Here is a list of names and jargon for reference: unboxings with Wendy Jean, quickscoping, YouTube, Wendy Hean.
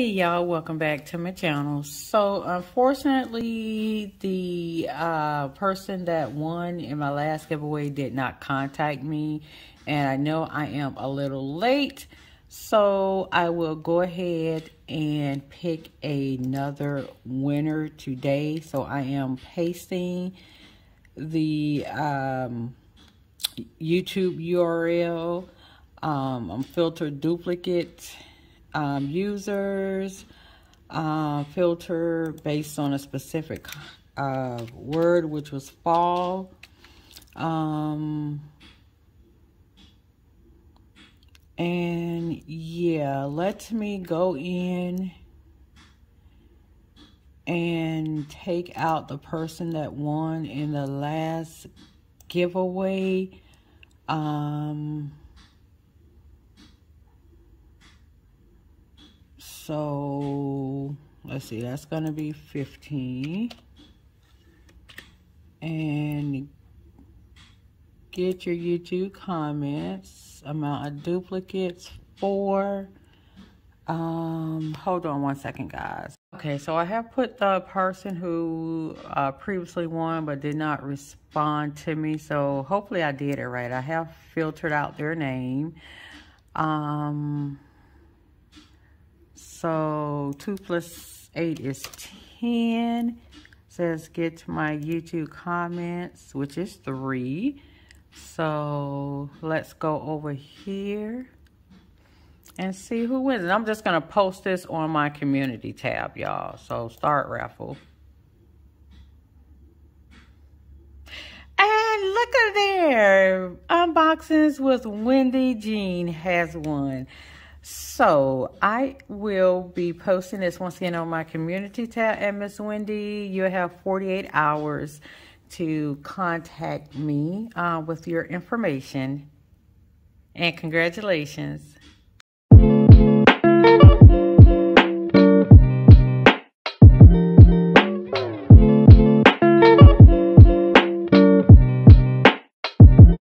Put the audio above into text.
Hey y'all, welcome back to my channel. So unfortunately the person that won in my last giveaway did not contact me, and I know I am a little late, so I will go ahead and pick another winner today. So I am pasting the YouTube URL, filter duplicate users, filter based on a specific word, which was fall, and yeah, let me go in and take out the person that won in the last giveaway. So let's see, that's going to be 15. And get your YouTube comments, amount of duplicates, 4. Hold on one second, guys. Okay, so I have put the person who previously won but did not respond to me. So hopefully I did it right. I have filtered out their name. So 2 + 8 is 10. It says get to my YouTube comments, which is 3. So let's go over here and see who wins. And I'm just gonna post this on my community tab, y'all. So start raffle. And look at there. Unboxings with Wendy Jean has won. So I will be posting this once again on my community tab. And Miss Wendy, you have 48 hours to contact me with your information. And congratulations.